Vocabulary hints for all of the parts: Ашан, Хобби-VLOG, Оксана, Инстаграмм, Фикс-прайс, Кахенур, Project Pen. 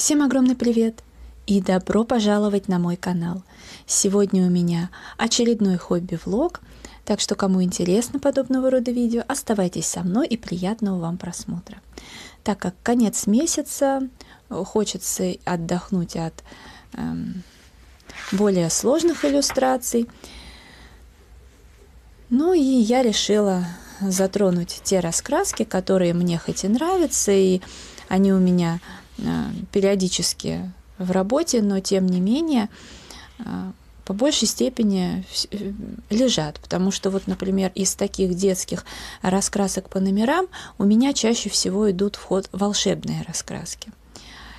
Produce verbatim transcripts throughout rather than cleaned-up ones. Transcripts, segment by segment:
Всем огромный привет и добро пожаловать на мой канал. Сегодня у меня очередной хобби-влог, так что кому интересно подобного рода видео, оставайтесь со мной и приятного вам просмотра. Так как конец месяца, хочется отдохнуть от эм, более сложных иллюстраций, ну и я решила затронуть те раскраски, которые мне хоть и нравятся, и они у меня периодически в работе, но тем не менее по большей степени лежат, потому что вот, например, из таких детских раскрасок по номерам у меня чаще всего идут в ход волшебные раскраски,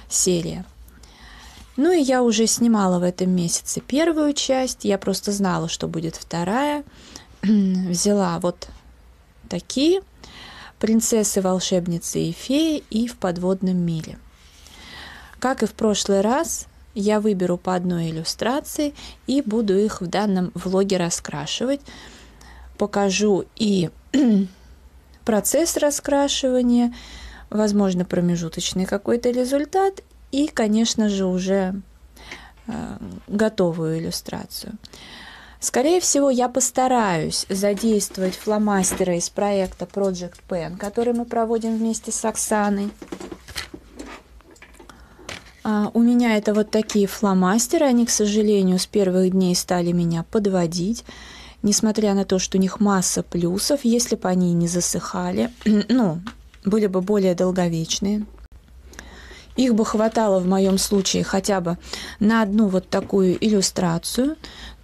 серия. Ну и я уже снимала в этом месяце первую часть, я просто знала, что будет вторая, взяла вот такие принцессы, волшебницы и феи и в подводном мире. Как и в прошлый раз, я выберу по одной иллюстрации и буду их в данном влоге раскрашивать. Покажу и процесс раскрашивания, возможно, промежуточный какой-то результат и, конечно же, уже э, готовую иллюстрацию. Скорее всего, я постараюсь задействовать фломастеры из проекта Project Pen, который мы проводим вместе с Оксаной. Uh, у меня это вот такие фломастеры, они, к сожалению, с первых дней стали меня подводить, несмотря на то, что у них масса плюсов, если бы они не засыхали, ну, были бы более долговечные. Их бы хватало в моем случае хотя бы на одну вот такую иллюстрацию,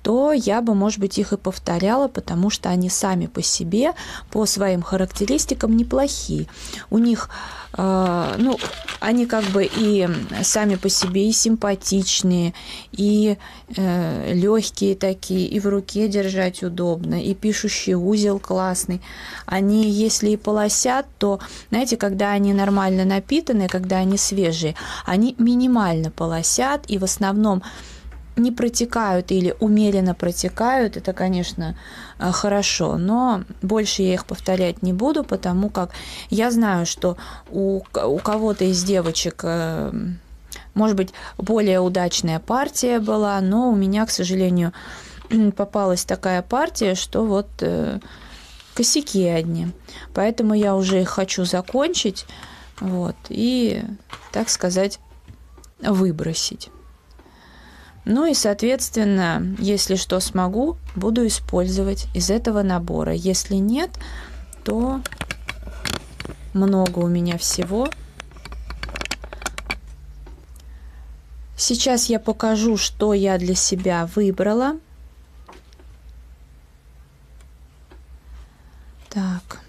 то я бы, может быть, их и повторяла, потому что они сами по себе, по своим характеристикам неплохие. У них, э, ну, они как бы и сами по себе и симпатичные, и э, легкие такие, и в руке держать удобно, и пишущий узел классный. Они, если и полосят, то, знаете, когда они нормально напитаны, когда они свежие, они минимально полосят, и в основном не протекают или умеренно протекают, это, конечно, хорошо, но больше я их повторять не буду, потому как я знаю, что у, у кого-то из девочек, может быть, более удачная партия была, но у меня, к сожалению, попалась такая партия, что вот косяки одни, поэтому я уже их хочу закончить, вот, и, так сказать, выбросить. Ну и, соответственно, если что смогу, буду использовать из этого набора. Если нет, то много у меня всего. Сейчас я покажу, что я для себя выбрала. Так,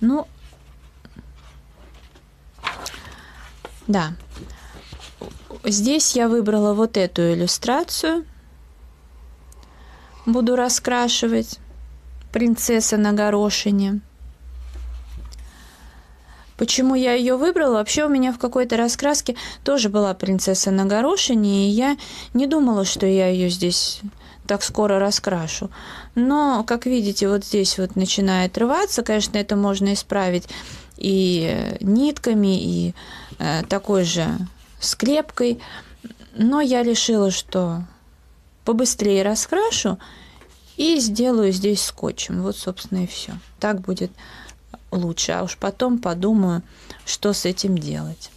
ну, да. Здесь я выбрала вот эту иллюстрацию, буду раскрашивать «Принцесса на горошине». Почему я ее выбрала? Вообще у меня в какой-то раскраске тоже была «Принцесса на горошине», и я не думала, что я ее здесь так скоро раскрашу. Но, как видите, вот здесь вот начинает рваться, конечно, это можно исправить и нитками, и э, такой же скрепкой, но я решила, что побыстрее раскрашу и сделаю здесь скотчем. Вот, собственно, и все. Так будет лучше, а уж потом подумаю, что с этим делать.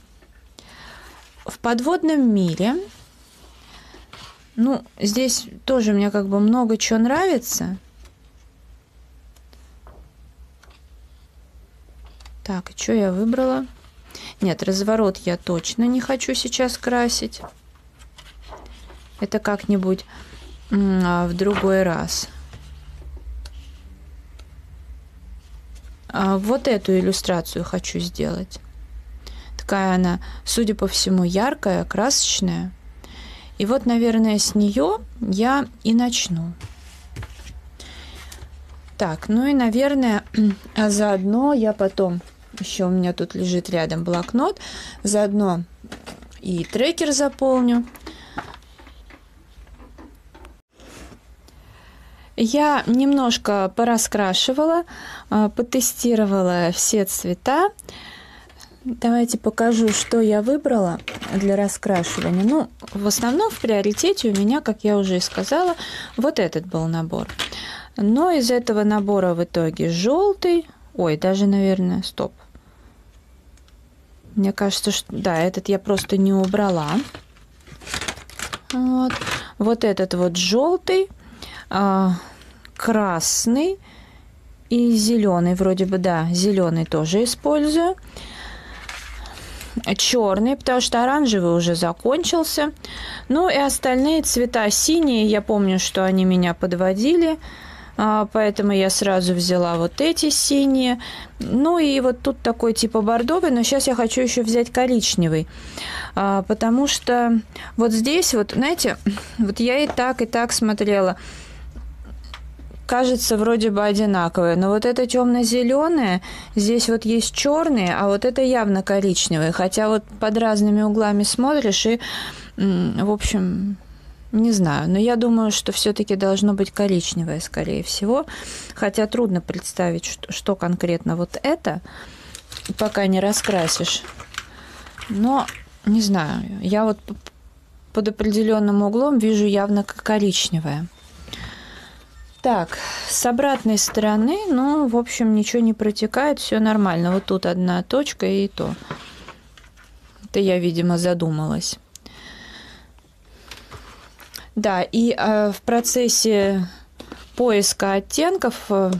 В подводном мире, ну, здесь тоже мне как бы много чего нравится. Так, и что я выбрала? Нет, разворот я точно не хочу сейчас красить. Это как-нибудь в другой раз. Вот эту иллюстрацию хочу сделать. Такая она, судя по всему, яркая, красочная. И вот, наверное, с нее я и начну. Так, ну и, наверное, заодно я потом... Еще у меня тут лежит рядом блокнот. Заодно и трекер заполню. Я немножко пораскрашивала, потестировала все цвета. Давайте покажу, что я выбрала. для раскрашивания. Ну, в основном в приоритете у меня, как я уже и сказала, вот этот был набор. Но из этого набора в итоге желтый, ой, даже, наверное, стоп. Мне кажется, что, да, этот я просто не убрала. Вот, вот этот вот желтый, красный и зеленый, вроде бы, да, зеленый тоже использую. Черный, потому что оранжевый уже закончился. Ну и остальные цвета синие, я помню, что они меня подводили, поэтому я сразу взяла вот эти синие. Ну и вот тут такой типа бордовый, но сейчас я хочу еще взять коричневый, потому что вот здесь вот, знаете, вот я и так, и так смотрела, кажется, вроде бы одинаковые, но вот это темно-зеленое, здесь вот есть черные, а вот это явно коричневые, хотя вот под разными углами смотришь и, в общем, не знаю, но я думаю, что все-таки должно быть коричневое, скорее всего, хотя трудно представить, что, что конкретно вот это, пока не раскрасишь, но не знаю, я вот под определенным углом вижу явно коричневое. Так, с обратной стороны, ну, в общем, ничего не протекает, все нормально. Вот тут одна точка и то. Это я, видимо, задумалась. Да, и э, в процессе поиска оттенков э,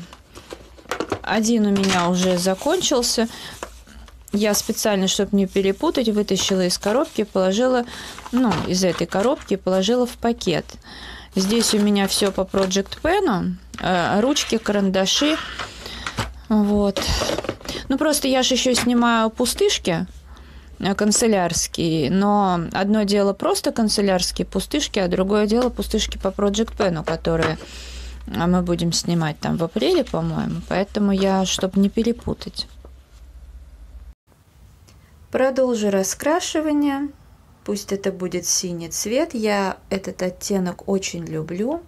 один у меня уже закончился. Я специально, чтобы не перепутать, вытащила из коробки, положила, ну, из этой коробки положила в пакет. Здесь у меня все по Project Pen, ручки, карандаши, вот. Ну, просто я же еще снимаю пустышки канцелярские, но одно дело просто канцелярские пустышки, а другое дело пустышки по Project Pen, которые мы будем снимать там в апреле, по-моему, поэтому я, чтобы не перепутать. Продолжу раскрашивание. Пусть это будет синий цвет, я этот оттенок очень люблю.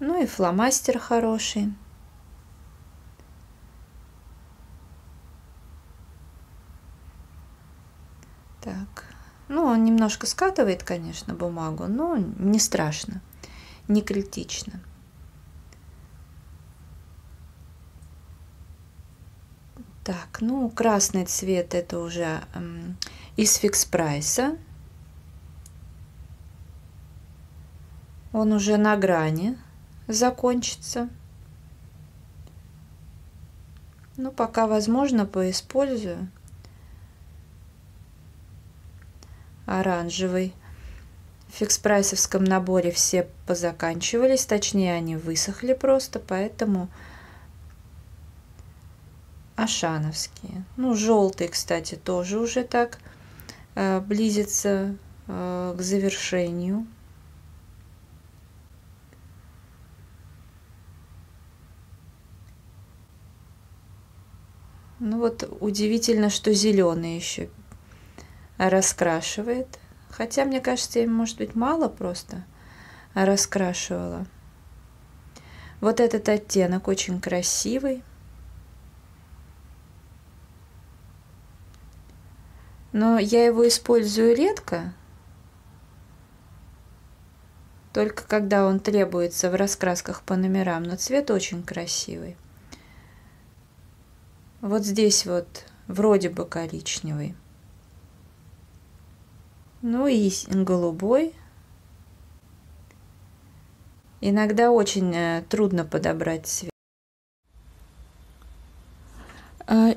Ну и фломастер хороший. Так, ну он немножко скатывает, конечно, бумагу, но не страшно, не критично. Так, ну красный цвет это уже из фикс-прайса. Он уже на грани закончится. Ну, пока возможно, поиспользую. Оранжевый. В фикс-прайсовском наборе все позаканчивались, точнее, они высохли просто, поэтому ашановские. Ну, желтый, кстати, тоже уже так близится к завершению. Ну вот удивительно, что зеленый еще раскрашивает, хотя мне кажется, я, может быть, мало просто раскрашивала. Вот этот оттенок очень красивый. Но я его использую редко, только когда он требуется в раскрасках по номерам, но цвет очень красивый. Вот здесь вот вроде бы коричневый. Ну и голубой. Иногда очень трудно подобрать цвет.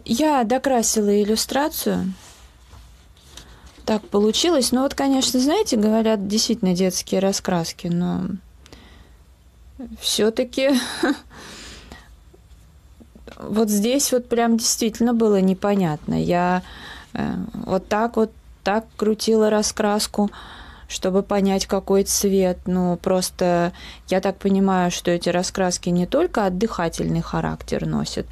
Я докрасила иллюстрацию. Так получилось. Ну вот, конечно, знаете, говорят, действительно детские раскраски, но все-таки вот здесь вот прям действительно было непонятно. Я вот так вот так крутила раскраску, чтобы понять, какой цвет. Ну просто я так понимаю, что эти раскраски не только отдыхательный характер носят,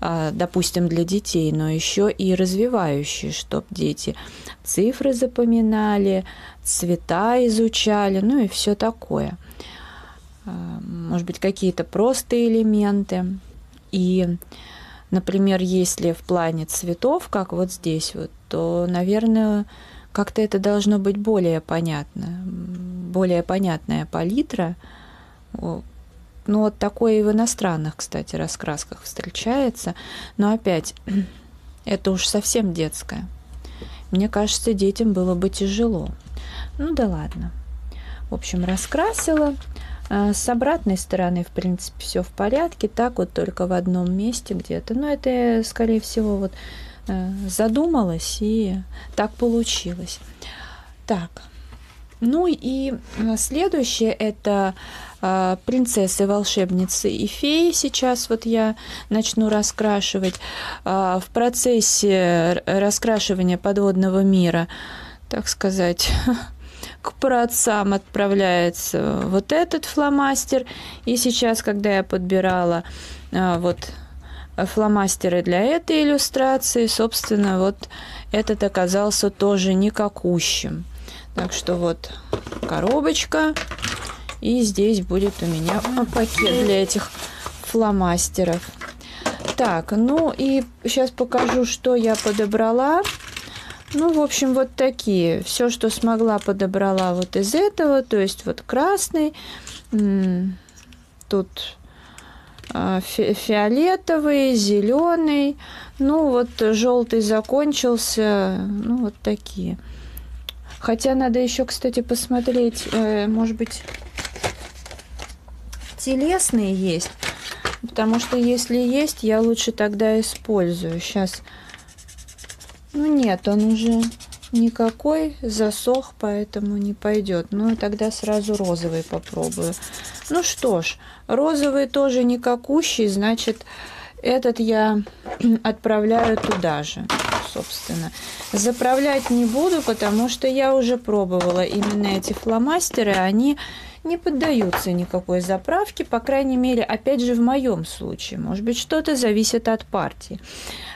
допустим, для детей, но еще и развивающие, чтобы дети цифры запоминали, цвета изучали, ну и все такое. Может быть, какие-то простые элементы. И, например, если в плане цветов, как вот здесь вот, то, наверное, как-то это должно быть более понятно, более понятная палитра. Ну, вот такое и в иностранных, кстати, раскрасках встречается. Но опять, это уж совсем детское. Мне кажется, детям было бы тяжело. Ну да ладно. В общем, раскрасила. С обратной стороны, в принципе, все в порядке. Так вот только в одном месте где-то. Но это, скорее всего, вот задумалась и так получилось. Так. Ну и следующее это э, принцессы, волшебницы и феи. Сейчас вот я начну раскрашивать. Э, в процессе раскрашивания подводного мира, так сказать, к праотцам отправляется вот этот фломастер. И сейчас, когда я подбирала э, вот фломастеры для этой иллюстрации, собственно, вот этот оказался тоже никакущим. Так что вот коробочка, и здесь будет у меня пакет для этих фломастеров. Так, ну и сейчас покажу, что я подобрала. Ну, в общем, вот такие. Все, что смогла, подобрала вот из этого. То есть вот красный, тут фи фиолетовый, зеленый. Ну, вот желтый закончился. Ну, вот такие. Хотя надо еще, кстати, посмотреть, э, может быть, телесные есть. Потому что если есть, я лучше тогда использую. Сейчас, ну нет, он уже никакой, засох, поэтому не пойдет. Ну, тогда сразу розовый попробую. Ну что ж, розовый тоже никакущий, значит, этот я отправляю туда же. Собственно, заправлять не буду, потому что я уже пробовала именно эти фломастеры, они не поддаются никакой заправке, по крайней мере, опять же, в моем случае. Может быть, что-то зависит от партии.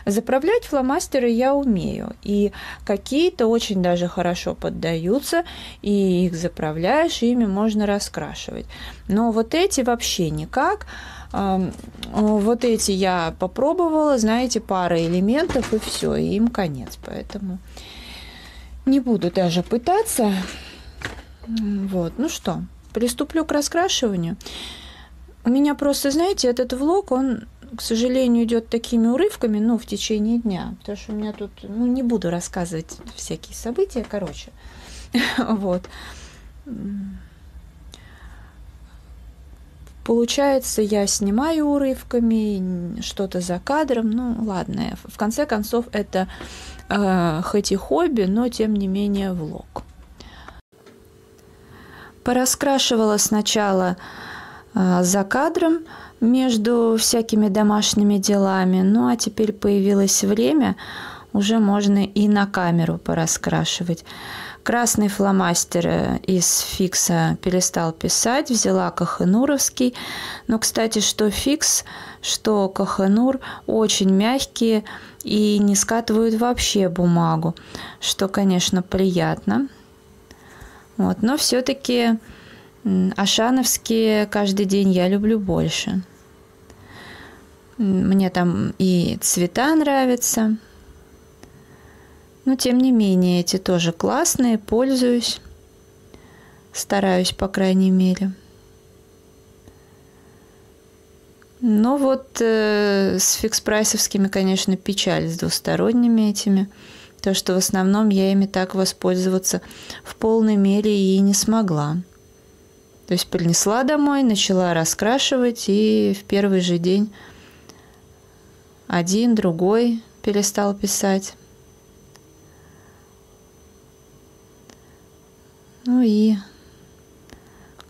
Заправлять фломастеры я умею, и какие-то очень даже хорошо поддаются, и их заправляешь, и ими можно раскрашивать. Но вот эти вообще никак. Вот эти я попробовала, знаете, пара элементов, и все, и им конец. Поэтому не буду даже пытаться. Вот, ну что, приступлю к раскрашиванию. У меня просто, знаете, этот влог, он, к сожалению, идет такими урывками, ну, в течение дня. Потому что у меня тут, ну, не буду рассказывать всякие события, короче. Вот. Получается, я снимаю урывками, что-то за кадром. Ну, ладно, в конце концов, это э, хоть и хобби, но, тем не менее, влог. Пораскрашивала сначала э, за кадром между всякими домашними делами. Ну, а теперь появилось время, уже можно и на камеру пораскрашивать. Красный фломастер из фикса перестал писать, взяла кахенуровский. Но, кстати, что фикс, что кахенур очень мягкие и не скатывают вообще бумагу, что, конечно, приятно. Вот, но все-таки ашановские каждый день я люблю больше. Мне там и цвета нравятся. Но, тем не менее, эти тоже классные, пользуюсь, стараюсь, по крайней мере. Но вот э, с фикс-прайсовскими, конечно, печаль, с двусторонними этими. То, что в основном я ими так воспользоваться в полной мере и не смогла. То есть принесла домой, начала раскрашивать, и в первый же день один, другой перестал писать. Ну и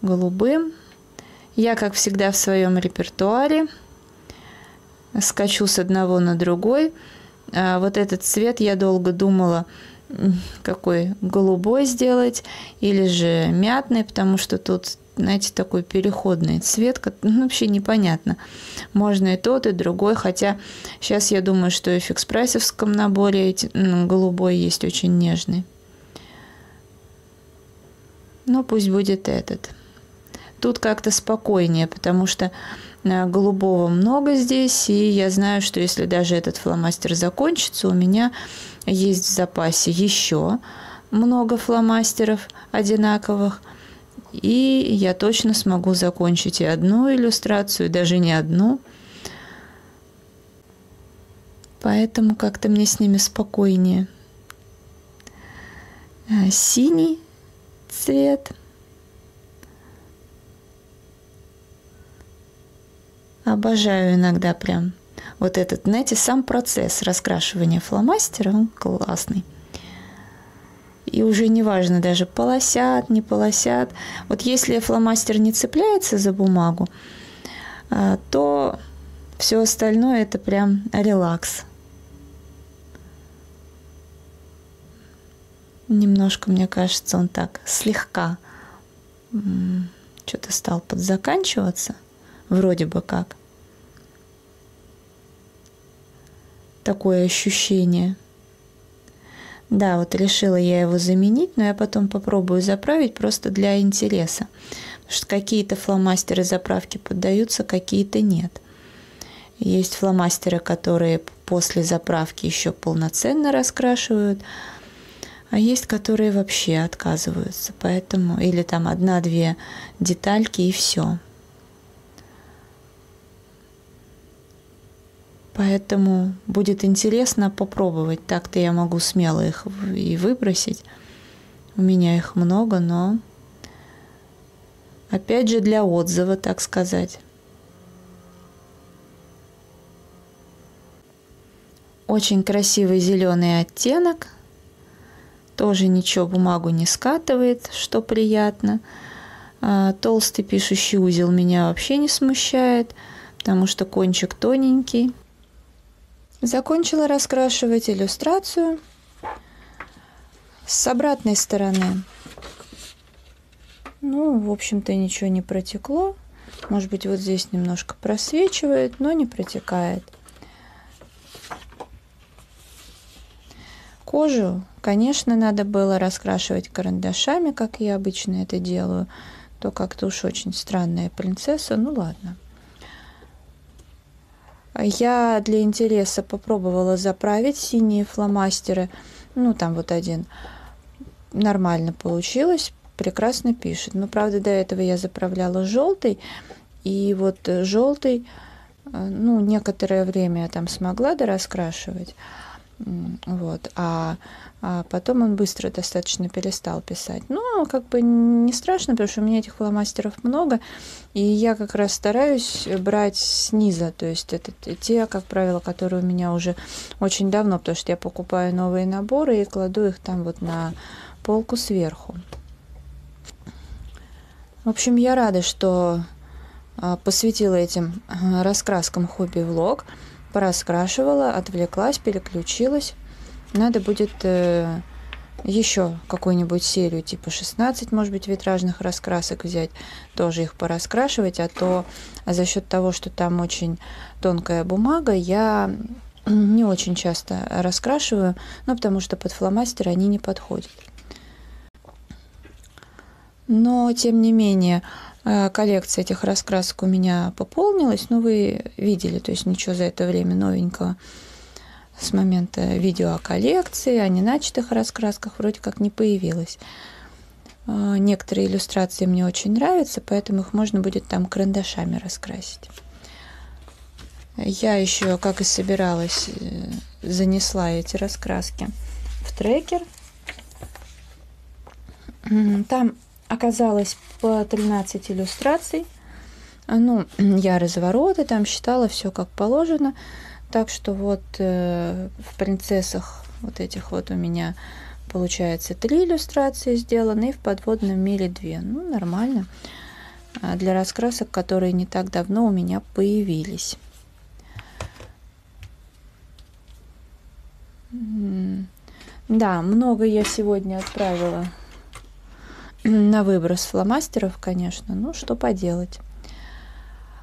голубым. Я, как всегда, в своем репертуаре скачу с одного на другой. А вот этот цвет я долго думала, какой голубой сделать или же мятный, потому что тут, знаете, такой переходный цвет, ну, вообще непонятно. Можно и тот, и другой, хотя сейчас я думаю, что и в фикс-прайсовском наборе голубой есть очень нежный. Ну, пусть будет этот. Тут как-то спокойнее, потому что голубого много здесь, и я знаю, что если даже этот фломастер закончится, у меня есть в запасе еще много фломастеров одинаковых, и я точно смогу закончить и одну иллюстрацию, и даже не одну. Поэтому как-то мне с ними спокойнее. Синий цвет. Обожаю иногда прям вот этот, знаете, сам процесс раскрашивания фломастера, он классный. И уже не важно даже, полосят, не полосят. Вот если фломастер не цепляется за бумагу, то все остальное это прям релакс. Немножко, мне кажется, он так слегка что-то стал подзаканчиваться. Вроде бы как. Такое ощущение. Да, вот решила я его заменить, но я потом попробую заправить просто для интереса. Потому что какие-то фломастеры заправки поддаются, какие-то нет. Есть фломастеры, которые после заправки еще полноценно раскрашивают, а есть, которые вообще отказываются. Поэтому или там одна-две детальки и все. Поэтому будет интересно попробовать. Так-то я могу смело их и выбросить. У меня их много, но опять же для отзыва, так сказать. Очень красивый зеленый оттенок. Тоже ничего, бумагу не скатывает, что приятно. Толстый пишущий узел меня вообще не смущает, потому что кончик тоненький. Закончила раскрашивать иллюстрацию с обратной стороны. Ну, в общем-то, ничего не протекло. Может быть, вот здесь немножко просвечивает, но не протекает. Кожу, конечно, надо было раскрашивать карандашами, как я обычно это делаю. То как-то уж очень странная принцесса, ну ладно. Я для интереса попробовала заправить синие фломастеры. Ну, там вот один. Нормально получилось, прекрасно пишет. Но, правда, до этого я заправляла желтый. И вот желтый, ну, некоторое время я там смогла дораскрашивать. Вот. А, а потом он быстро достаточно перестал писать. Но как бы не страшно, потому что у меня этих фломастеров много, и я как раз стараюсь брать снизу, то есть это те, как правило, которые у меня уже очень давно, потому что я покупаю новые наборы и кладу их там вот на полку сверху. В общем, я рада, что посвятила этим раскраскам хобби-влог. Пораскрашивала, отвлеклась, переключилась. Надо будет э, еще какую-нибудь серию типа шестнадцать, может быть, витражных раскрасок взять, тоже их пораскрашивать, а то за счет того, что там очень тонкая бумага, я не очень часто раскрашиваю, ну, потому что под фломастер они не подходят. Но, тем не менее, коллекция этих раскрасок у меня пополнилась, но вы видели, то есть ничего за это время новенького с момента видео о коллекции, о неначатых раскрасках вроде как не появилось. Некоторые иллюстрации мне очень нравятся, поэтому их можно будет там карандашами раскрасить. Я еще, как и собиралась, занесла эти раскраски в трекер. Там оказалось по тринадцать иллюстраций. Ну, я развороты там считала, все как положено. Так что вот э, в принцессах вот этих вот у меня получается три иллюстрации сделаны, и в подводном мире две. Ну, нормально. Для раскрасок, которые не так давно у меня появились. Да, много я сегодня отправила на выброс фломастеров, конечно, ну что поделать.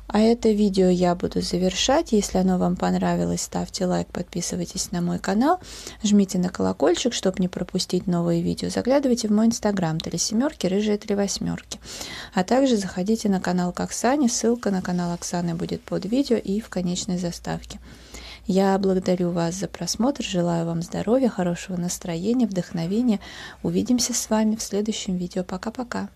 А это видео я буду завершать. Если оно вам понравилось, ставьте лайк, подписывайтесь на мой канал, жмите на колокольчик, чтобы не пропустить новые видео. Заглядывайте в мой инстаграм три семерки, рыжие три восьмерки. А также заходите на канал к Оксане, ссылка на канал Оксаны будет под видео и в конечной заставке. Я благодарю вас за просмотр, желаю вам здоровья, хорошего настроения, вдохновения. Увидимся с вами в следующем видео. Пока-пока!